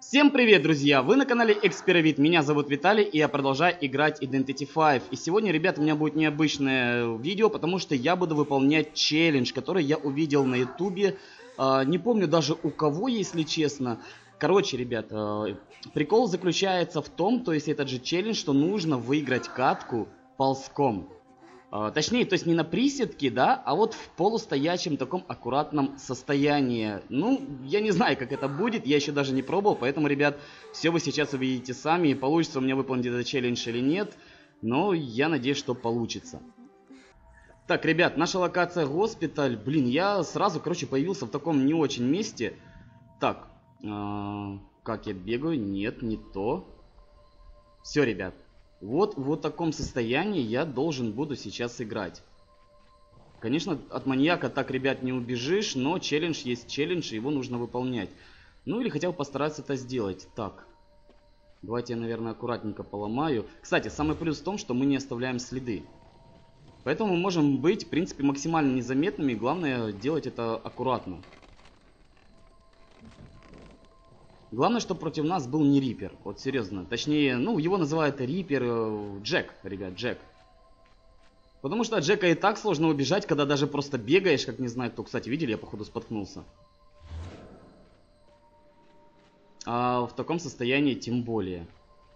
Всем привет, друзья! Вы на канале Exspiravit, меня зовут Виталий, и я продолжаю играть Identity V. И сегодня, ребят, у меня будет необычное видео, потому что я буду выполнять челлендж, который я увидел на ютубе. Не помню даже у кого, если честно. Короче, ребят, прикол заключается в том, то есть этот же челлендж, что нужно выиграть катку ползком. Точнее, то есть не на приседке, да, а вот в полустоящем таком аккуратном состоянии. Ну, я не знаю, как это будет, я еще даже не пробовал, поэтому, ребят, все вы сейчас увидите сами, получится у меня выполнить этот челлендж или нет, но я надеюсь, что получится. Так, ребят, наша локация госпиталь, блин, я сразу, короче, появился в таком не очень месте. Так, как я бегаю, нет, не то. Все, ребят. Вот в таком состоянии я должен буду сейчас играть. Конечно, от маньяка так, ребят, не убежишь, но челлендж есть челлендж, его нужно выполнять. Ну или хотя бы постараться это сделать. Так, давайте я, наверное, аккуратненько поломаю. Кстати, самый плюс в том, что мы не оставляем следы. Поэтому мы можем быть, в принципе, максимально незаметными. Главное, делать это аккуратно. Главное, чтобы против нас был не Рипер, вот серьезно. Точнее, ну, его называют Рипер Джек, ребят, Джек. Потому что от Джека и так сложно убежать, когда даже просто бегаешь, как не знаю кто. Кстати, видели, я походу споткнулся. А в таком состоянии тем более.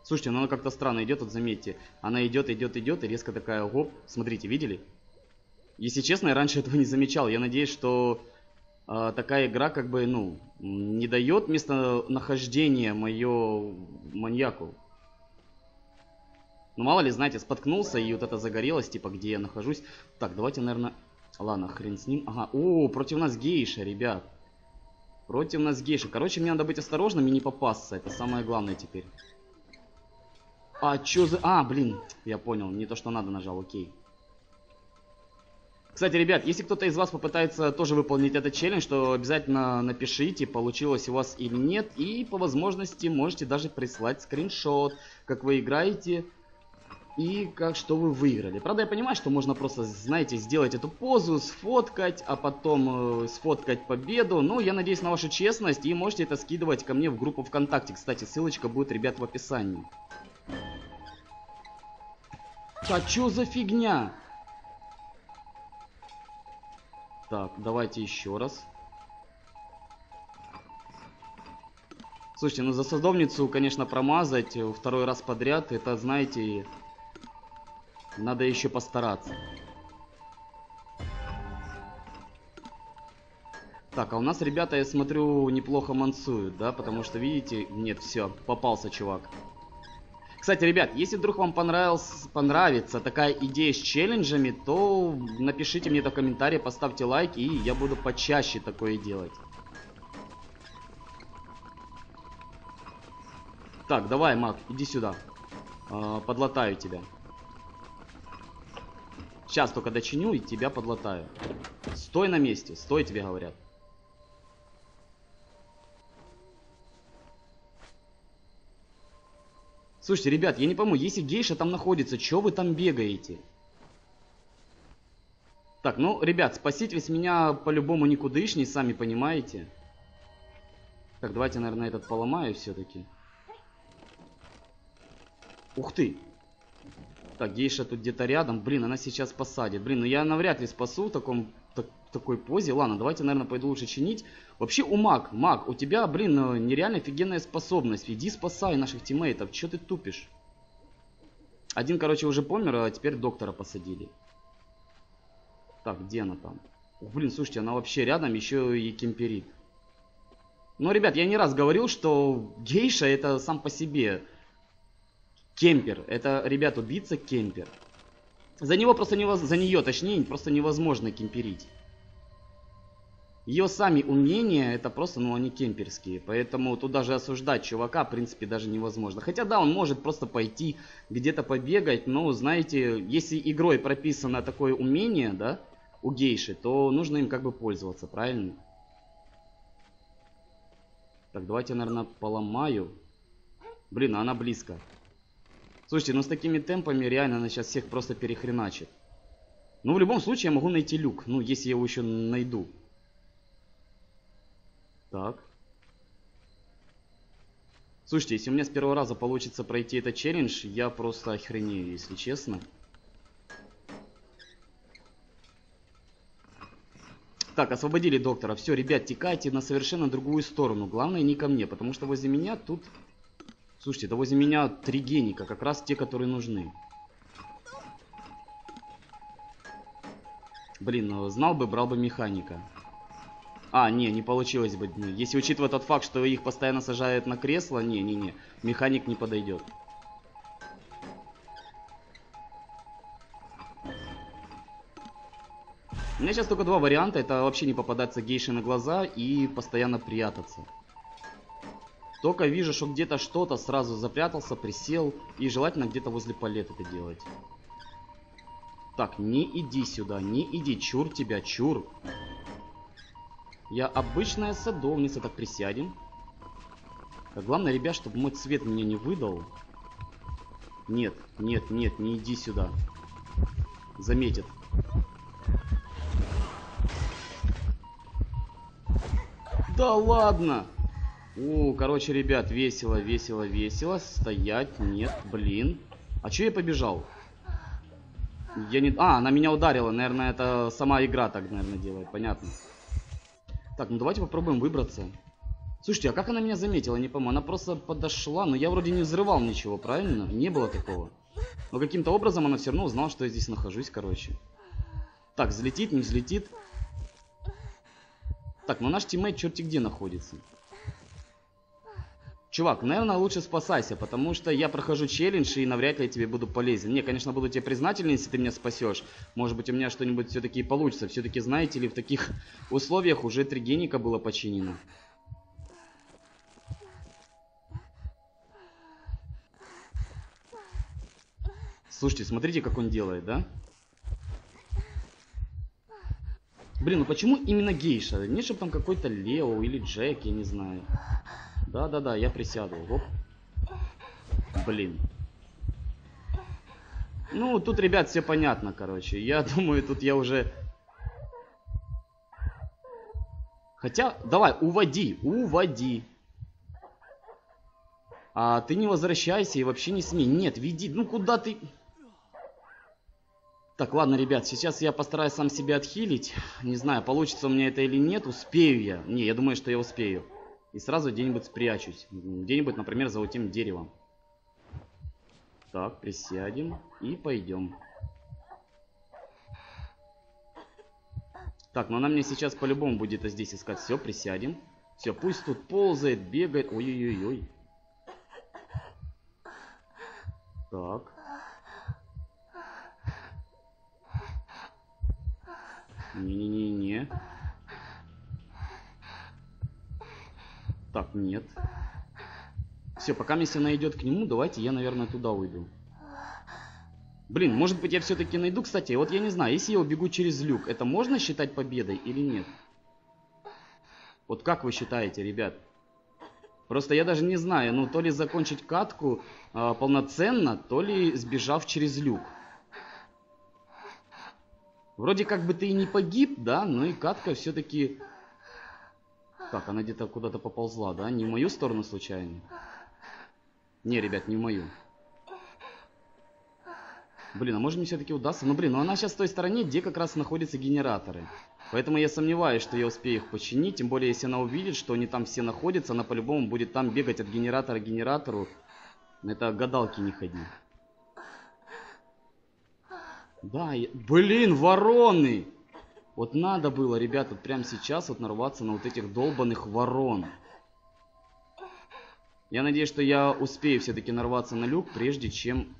Слушайте, ну она как-то странно идет, вот заметьте. Она идет, и резко такая, гоп, смотрите, видели? Если честно, я раньше этого не замечал, я надеюсь, что... Такая игра как бы, ну, не дает местонахождение мое маньяку. Ну, мало ли, знаете, споткнулся и вот это загорелось, типа, где я нахожусь. Так, давайте, наверное... Ладно, хрен с ним. Ага, о, против нас гейша, ребят. Против нас гейша. Короче, мне надо быть осторожным и не попасться. Это самое главное теперь. А, чё за... А, блин, я понял, не то, что надо нажал, окей. Кстати, ребят, если кто-то из вас попытается тоже выполнить этот челлендж, то обязательно напишите, получилось у вас или нет. И по возможности можете даже прислать скриншот, как вы играете и как что вы выиграли. Правда, я понимаю, что можно просто, знаете, сделать эту позу, сфоткать, а потом сфоткать победу. Но я надеюсь на вашу честность и можете это скидывать ко мне в группу ВКонтакте. Кстати, ссылочка будет, ребят, в описании. А чё за фигня? Так, давайте еще раз. Слушайте, ну за садовницу, конечно, промазать второй раз подряд, это, знаете, надо еще постараться. Так, а у нас, ребята, я смотрю, неплохо мансуют, да, потому что, видите, нет, все, попался чувак. Кстати, ребят, если вдруг вам понравится такая идея с челленджами, то напишите мне это в комментарии, поставьте лайк, и я буду почаще такое делать. Так, давай, Мак, иди сюда. Подлатаю тебя. Сейчас только дочиню и тебя подлатаю. Стой на месте, стой, тебе говорят. Слушайте, ребят, я не пойму, если гейша там находится, чё вы там бегаете? Так, ну, ребят, спасите ведь меня по-любому никудышней, сами понимаете. Так, давайте, наверное, этот поломаю все-таки. Ух ты! Так, гейша тут где-то рядом. Блин, она сейчас посадит. Блин, ну я навряд ли спасу в такой позе. Ладно, давайте, наверное, пойду лучше чинить. Вообще, у Мак, у тебя, блин, нереально офигенная способность. Иди спасай наших тиммейтов. Чё ты тупишь? Один, короче, уже помер, а теперь доктора посадили. Так, где она там? О, блин, слушайте, она вообще рядом, еще и кемперит. Ну, ребят, я не раз говорил, что гейша это сам по себе кемпер. Это, ребят, убийца кемпер. За нее, точнее, просто невозможно кемперить. Ее сами умения, это просто, ну, они кемперские. Поэтому тут даже осуждать чувака, в принципе, даже невозможно. Хотя, да, он может просто пойти где-то побегать, но, знаете, если игрой прописано такое умение, да, у гейши, то нужно им как бы пользоваться, правильно? Так, давайте, наверное, поломаю. Блин, она близко. Слушайте, ну с такими темпами реально она сейчас всех просто перехреначит. Ну, в любом случае, я могу найти люк. Ну, если я его еще найду. Так. Слушайте, если у меня с первого раза получится пройти этот челлендж, я просто охренею, если честно. Так, освободили доктора. Все, ребят, текайте на совершенно другую сторону. Главное, не ко мне, потому что возле меня тут... Слушайте, да возле меня 3 геника, как раз те, которые нужны. Блин, знал бы, брал бы механика. А, не получилось бы. Если учитывать тот факт, что их постоянно сажают на кресло, не-не-не, механик не подойдет. У меня сейчас только 2 варианта. Это вообще не попадаться гейши на глаза и постоянно прятаться. Только вижу, что где-то что-то, сразу запрятался, присел. И желательно где-то возле палет это делать. Так, не иди сюда, не иди. Чур тебя, чур. Я обычная садовница. Так, присядем. Так, главное, ребят, чтобы мой цвет меня не выдал. Нет, нет, нет, не иди сюда. Заметит. Да ладно! О, короче, ребят, весело, весело, весело. Стоять, нет, блин. А чё я побежал? Я не... А, она меня ударила. Наверное, это сама игра так, наверное, делает. Понятно. Так, ну давайте попробуем выбраться. Слушайте, а как она меня заметила? Не помню. Она просто подошла, но я вроде не взрывал ничего, правильно? Не было такого. Но каким-то образом она все равно узнала, что я здесь нахожусь, короче. Так, взлетит, не взлетит. Так, ну наш тиммейт черти где находится. Чувак, наверное, лучше спасайся, потому что я прохожу челлендж и навряд ли я тебе буду полезен. Не, конечно, буду тебе признателен, если ты меня спасешь. Может быть, у меня что-нибудь все-таки получится. Все-таки, знаете ли, в таких условиях уже 3 геника было починено. Слушайте, смотрите, как он делает, да? Блин, ну почему именно гейша? Не, чтобы там какой-то Лео или Джек, я не знаю. Да-да-да, я присяду. Оп. Блин. Ну, тут, ребят, все понятно, короче. Я думаю, тут я уже... Хотя, давай, уводи, уводи. А ты не возвращайся и вообще не смей. Нет, веди, ну куда ты... Так, ладно, ребят, сейчас я постараюсь сам себя отхилить. Не знаю, получится у меня это или нет. Успею я. Не, я думаю, что я успею. И сразу где-нибудь спрячусь. Где-нибудь, например, за вот тем деревом. Так, присядем и пойдем. Так, но она мне сейчас по-любому будет здесь искать. Все, присядем. Все, пусть тут ползает, бегает. Ой-ой-ой-ой. Так. Не-не-не-не. Так, нет. Все, пока если она идет к нему, давайте я, наверное, туда уйду. Блин, может быть, я все-таки найду. Кстати, вот я не знаю, если я убегу через люк, это можно считать победой или нет? Вот как вы считаете, ребят? Просто я даже не знаю, ну, то ли закончить катку полноценно, то ли сбежав через люк. Вроде как бы ты и не погиб, да, но и катка все-таки... Так, она где-то куда-то поползла, да? Не в мою сторону случайно? Не, ребят, не в мою. Блин, а может мне все-таки удастся? Ну, блин, ну она сейчас в той стороне, где как раз находятся генераторы. Поэтому я сомневаюсь, что я успею их починить. Тем более, если она увидит, что они там все находятся, она по-любому будет там бегать от генератора к генератору. Это гадалки не ходи. Да, я... Блин, вороны! Вот надо было, ребята, вот прямо сейчас вот нарваться на вот этих долбанных ворон. Я надеюсь, что я успею все-таки нарваться на люк, прежде чем...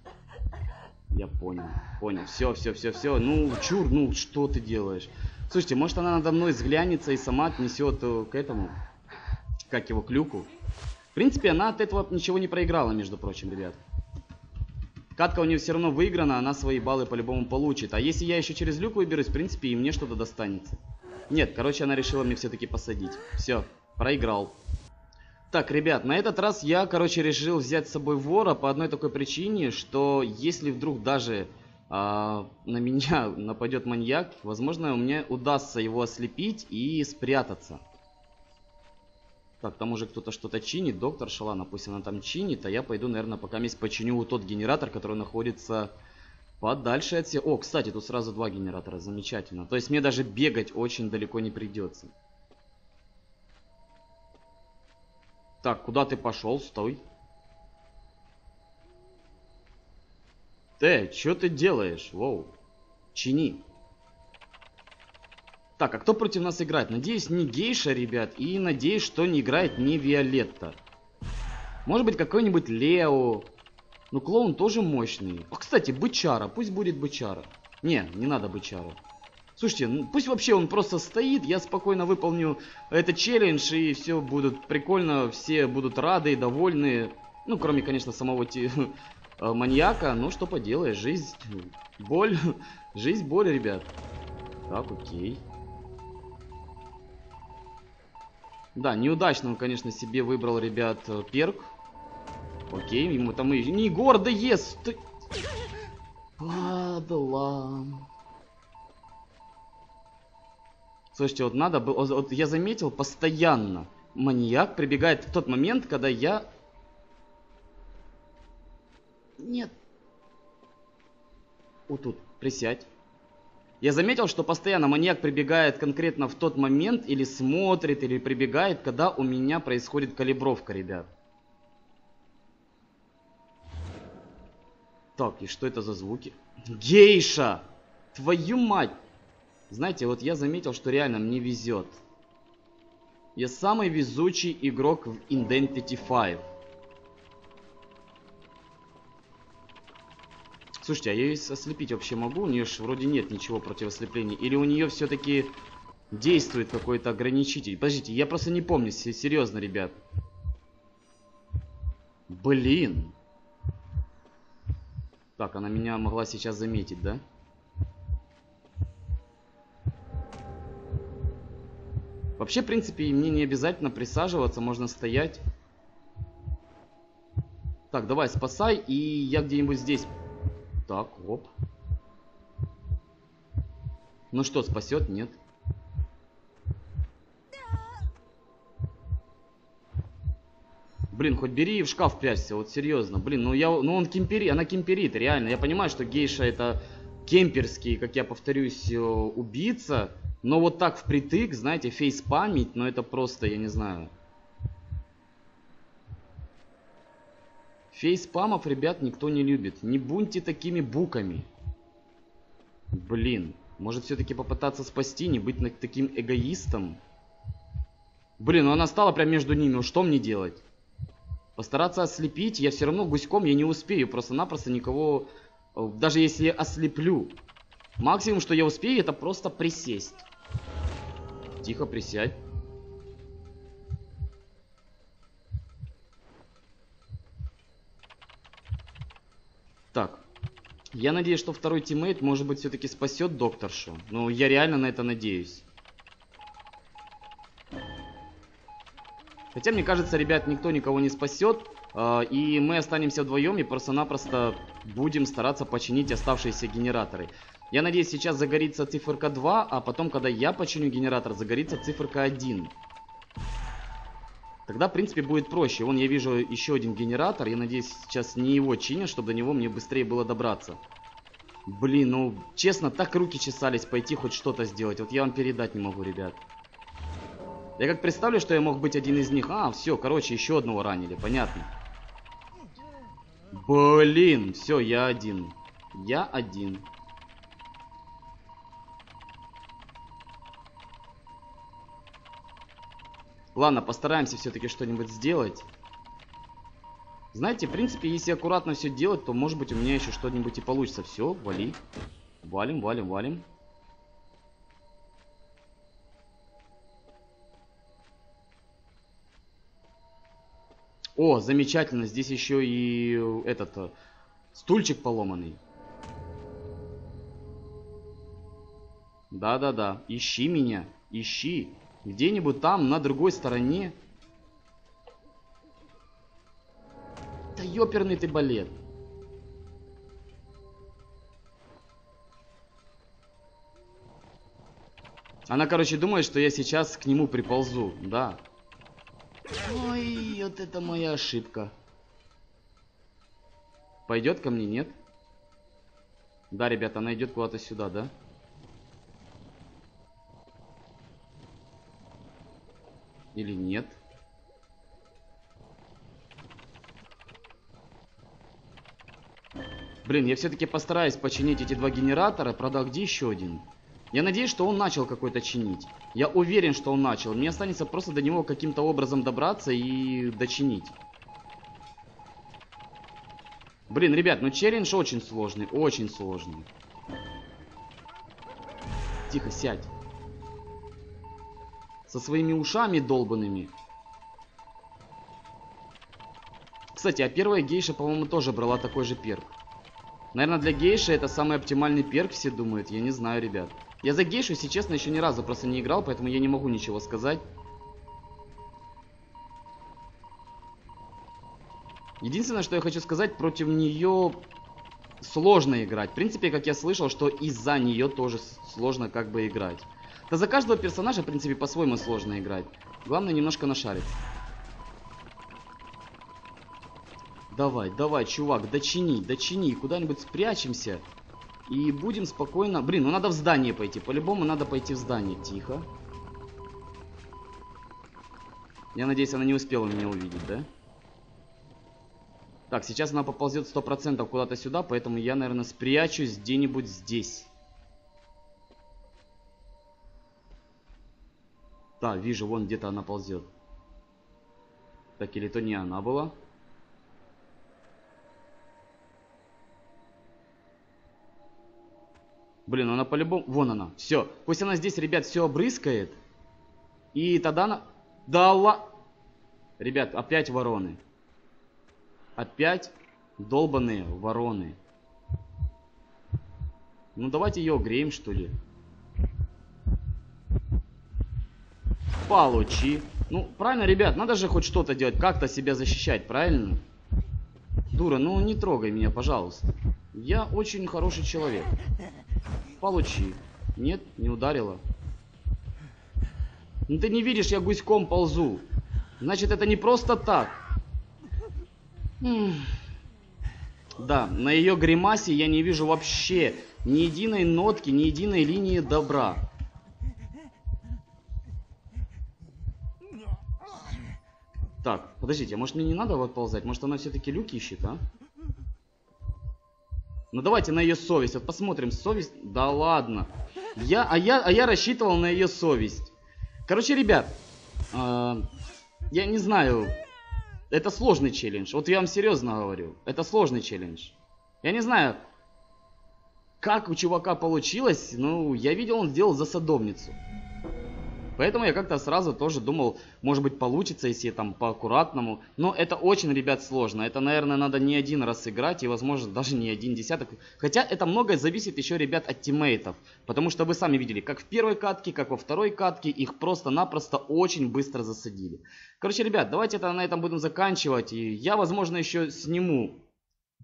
Я понял, понял. Все, все, все, все. Ну, чур, ну, что ты делаешь? Слушайте, может она надо мной взглянется и сама отнесет к этому, как его, к люку. В принципе, она от этого ничего не проиграла, между прочим, ребят. Катка у нее все равно выиграна, она свои баллы по-любому получит. А если я еще через люк выберусь, в принципе, и мне что-то достанется. Нет, короче, она решила мне все-таки посадить. Все, проиграл. Так, ребят, на этот раз я, короче, решил взять с собой вора по одной такой причине, что если вдруг даже на меня нападет маньяк, возможно, мне удастся его ослепить и спрятаться. Так, там уже кто-то что-то чинит. Доктор Шалана, пусть она там чинит. А я пойду, наверное, пока месть починю тот генератор, который находится подальше от себя. О, кстати, тут сразу два генератора. Замечательно. То есть мне даже бегать очень далеко не придется. Так, куда ты пошел? Стой. Ты, что ты делаешь? Воу. Чини. Так, а кто против нас играет? Надеюсь, не Гейша, ребят. И надеюсь, что не играет не Виолетта. Может быть, какой-нибудь Лео. Ну, клоун тоже мощный. А, кстати, бычара. Пусть будет бычара. Не, не надо бычару. Слушайте, ну, пусть вообще он просто стоит. Я спокойно выполню этот челлендж. И все будет прикольно. Все будут рады и довольны. Ну, кроме, конечно, самого маньяка. Ну, что поделаешь. Жизнь боль. Жизнь боль, ребят. Так, окей. Да, неудачно он, конечно, себе выбрал, ребят, перк. Окей, ему там и... Не гордо ест! Ты... Падла. Слушайте, вот надо было... Вот я заметил, постоянно маньяк прибегает в тот момент, когда я... Нет. Вот тут, присядь. Я заметил, что постоянно маньяк прибегает конкретно в тот момент, или смотрит, или прибегает, когда у меня происходит калибровка, ребят. Так, и что это за звуки? Гейша! Твою мать! Знаете, вот я заметил, что реально мне везет. Я самый везучий игрок в Identity V. Слушайте, а я ее ослепить вообще могу? У нее же вроде нет ничего против ослепления. Или у нее все-таки действует какой-то ограничитель? Подождите, я просто не помню. Серьезно, ребят. Блин. Так, она меня могла сейчас заметить, да? Вообще, в принципе, мне не обязательно присаживаться. Можно стоять. Так, давай, спасай. И я где-нибудь здесь... Так, оп. Ну что, спасет? Нет. Блин, хоть бери и в шкаф прячься, вот серьезно. Блин, ну он кемпери, она кемперит, реально. Я понимаю, что Гейша это кемперский, как я повторюсь, убийца. Но вот так впритык, знаете, фейспамить, но это просто, я не знаю. Фейспамов, ребят, никто не любит. Не буньте такими буками. Блин. Может, все-таки попытаться спасти, не быть таким эгоистом? Блин, ну она стала прям между ними. Ну что мне делать? Постараться ослепить? Я все равно гуськом я не успею. Просто-напросто никого... Даже если ослеплю. Максимум, что я успею, это просто присесть. Тихо, присядь. Так, я надеюсь, что второй тиммейт, может быть, все-таки спасет докторшу. Но я реально на это надеюсь. Хотя, мне кажется, ребят, никто никого не спасет. И мы останемся вдвоем и просто-напросто будем стараться починить оставшиеся генераторы. Я надеюсь, сейчас загорится циферка 2, а потом, когда я починю генератор, загорится циферка 1. Тогда, в принципе, будет проще. Вон, я вижу еще один генератор. Я надеюсь, сейчас не его чинят, чтобы до него мне быстрее было добраться. Блин, ну, честно, так руки чесались пойти хоть что-то сделать. Вот я вам передать не могу, ребят. Я как представлю, что я мог быть один из них. А, все, короче, еще одного ранили, понятно. Блин, все, я один. Я один. Ладно, постараемся все-таки что-нибудь сделать. Знаете, в принципе, если аккуратно все делать, то, может быть, у меня еще что-нибудь и получится. Все, вали. Валим, валим, валим. О, замечательно. Здесь еще и этот стульчик поломанный. Да-да-да. Ищи меня. Ищи. Где-нибудь там, на другой стороне. Да ёперный ты балет. Она, короче, думает, что я сейчас к нему приползу. Да. Ой, вот это моя ошибка. Пойдет ко мне, нет? Да, ребята, она идет куда-то сюда, да? Или нет? Блин, я все-таки постараюсь починить эти два генератора. Правда, где еще один? Я надеюсь, что он начал какой-то чинить. Я уверен, что он начал. Мне останется просто до него каким-то образом добраться и дочинить. Блин, ребят, ну челлендж очень сложный. Очень сложный. Тихо, сядь. Со своими ушами долбанными. Кстати, а первая гейша, по-моему, тоже брала такой же перк. Наверное, для гейши это самый оптимальный перк, все думают. Я не знаю, ребят. Я за гейшу, если честно, еще ни разу просто не играл, поэтому я не могу ничего сказать. Единственное, что я хочу сказать, против нее сложно играть. В принципе, как я слышал, что из-за нее тоже сложно как бы играть. Да за каждого персонажа, в принципе, по-своему сложно играть. Главное, немножко нашарить. Давай, давай, чувак, дочини, дочини. Куда-нибудь спрячемся. И будем спокойно... Блин, ну надо в здание пойти. По-любому надо пойти в здание. Тихо. Я надеюсь, она не успела меня увидеть, да? Так, сейчас она поползет 100% куда-то сюда, поэтому я, наверное, спрячусь где-нибудь здесь. Да, вижу, вон где-то она ползет. Так, или то не она была? Блин, она по-любому... Вон она. Все. Пусть она здесь, ребят, все обрызгает. И тогда она... Да ла... Ребят, опять вороны. Опять долбаные вороны. Ну давайте ее греем, что ли. Получи. Ну, правильно, ребят, надо же хоть что-то делать. Как-то себя защищать, правильно? Дура, ну не трогай меня, пожалуйста. Я очень хороший человек. Получи. Нет, не ударила. Ну ты не видишь, я гуськом ползу. Значит, это не просто так. Да, на ее гримасе я не вижу вообще ни единой нотки, ни единой линии добра. Так, подождите, а может мне не надо вот ползать? Может она все-таки люк ищет, а? Ну давайте на ее совесть. Вот посмотрим, совесть... Да ладно. Я рассчитывал на ее совесть. Короче, ребят, я не знаю. Это сложный челлендж. Вот я вам серьезно говорю. Это сложный челлендж. Я не знаю, как у чувака получилось. Ну, я видел, он сделал засадовницу. Поэтому я как-то сразу тоже думал, может быть, получится, если там по-аккуратному. Но это очень, ребят, сложно. Это, наверное, надо не один раз играть и, возможно, даже не один десяток. Хотя это многое зависит еще, ребят, от тиммейтов. Потому что вы сами видели, как в первой катке, как во второй катке. Их просто-напросто очень быстро засадили. Короче, ребят, давайте это, на этом будем заканчивать. И я, возможно, еще сниму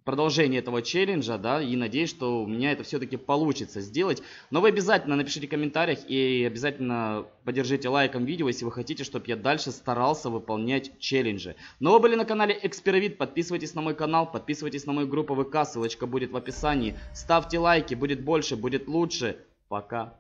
продолжение этого челленджа, да, и надеюсь, что у меня это все-таки получится сделать. Но вы обязательно напишите в комментариях и обязательно поддержите лайком видео, если вы хотите, чтобы я дальше старался выполнять челленджи. Но вы были на канале Exspiravit, подписывайтесь на мой канал, подписывайтесь на мою группу ВК, ссылочка будет в описании. Ставьте лайки, будет больше, будет лучше. Пока.